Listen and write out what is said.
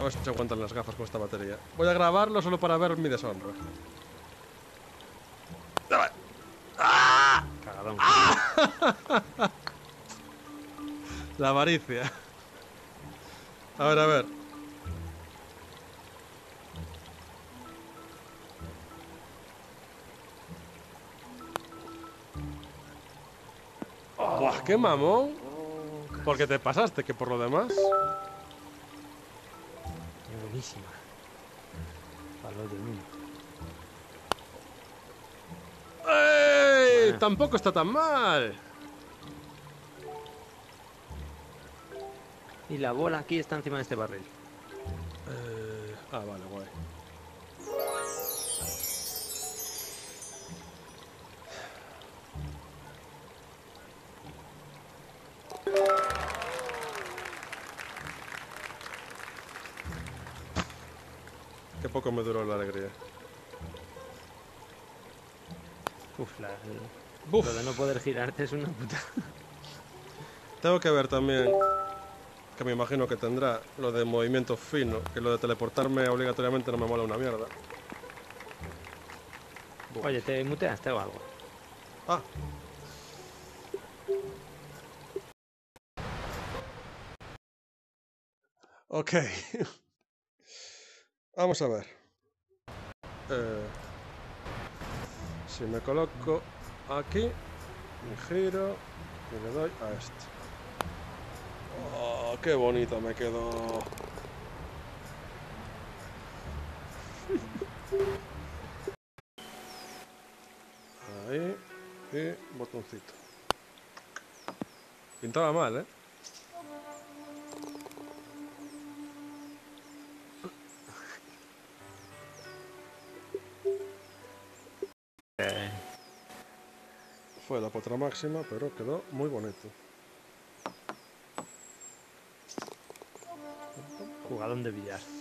A ver si se aguantan las gafas con esta batería. Voy a grabarlo solo para ver mi deshonra. Cagadón. La avaricia. A ver, a ver. Buah, qué mamón. Porque te pasaste, que por lo demás. Buenísima. Palo de uno. ¡Ey! Bueno. Tampoco está tan mal. Y la bola aquí está encima de este barril. Ah, vale, guay. Qué poco me duró la alegría. Uf, lo de no poder girarte es una puta. Tengo que ver también, que me imagino que tendrá, lo de movimiento fino, que lo de teleportarme obligatoriamente no me mola una mierda. Uf. Oye, ¿te muteaste o algo? Ah. Ok. Vamos a ver. Si me coloco aquí, me giro y le doy a esto. Oh, qué bonito me quedó. Ahí y botoncito. Pintaba mal, ¿eh? Fue la potra máxima, pero quedó muy bonito. Jugadón de billar.